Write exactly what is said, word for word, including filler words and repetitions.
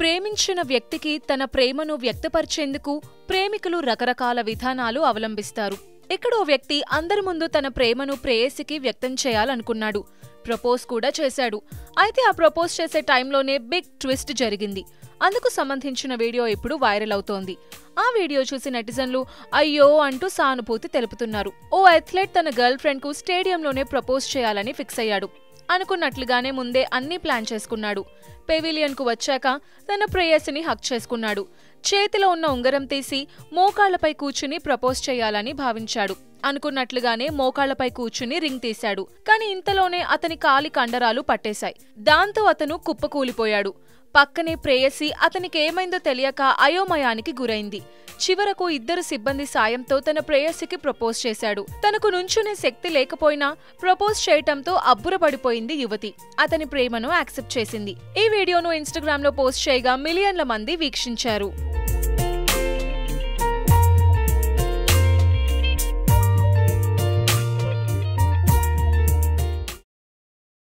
ప్రేమించిన వ్యక్తికి తన ప్రేమను వ్యక్తపరిచేందుకు ప్రేమికులు రకరకాల విధానాలు అవలంబిస్తారు. ఎక్కడో వ్యక్తి అందరి ముందు తన ప్రేమను ప్రేయసికి వ్యక్తం చేయాలనుకున్నాడు. ప్రపోజ్ కూడా చేశాడు. అయితే ఆ ప్రపోజ్ చేసే టైంలోనే బిగ్ ట్విస్ట్ జరిగింది. అందుకు సంబంధించిన వీడియో ఇప్పుడు వైరల్ అవుతోంది. ఆ వీడియో చూసి నెటిజన్లు అయ్యో అంటూ సానుభూతి తెలుపుతున్నారు. ఓ అథ్లెట్ తన గర్ల్ ఫ్రెండ్ కు స్టేడియంలోనే ప్రపోజ్ చేయాలని ఫిక్స్ అయ్యాడు. అనుకున్నట్లుగానే ముందే అన్ని ప్లాన్ చేసుకున్నాడు. పెవిలియన్కు వచ్చాక తన ప్రేయసిని హక్ చేసుకున్నాడు. చేతిలో ఉన్న ఉంగరం తీసి మోకాళ్లపై కూర్చుని ప్రపోజ్ చేయాలని భావించాడు. అనుకున్నట్లుగానే మోకాళ్లపై కూర్చుని రింగ్ తీశాడు. కానీ ఇంతలోనే అతని కాలి కండరాలు పట్టేశాయి. దాంతో అతను కుప్పకూలిపోయాడు. పక్కనే ప్రేయసి అతనికేమైందో తెలియక అయోమయానికి గురైంది. చివరకు ఇద్దరు సిబ్బంది సాయంతో తన ప్రేయసికి ప్రపోజ్ చేశాడు. తనకు నుంచునే శక్తి లేకపోయినా ప్రపోజ్ చేయటంతో అబ్బురపడిపోయింది యువతి. అతని ప్రేమను యాక్సెప్ట్ చేసింది. ఈ వీడియోను ఇన్స్టాగ్రామ్ లో పోస్ట్ చేయగా మిలియన్ల మంది వీక్షించారు.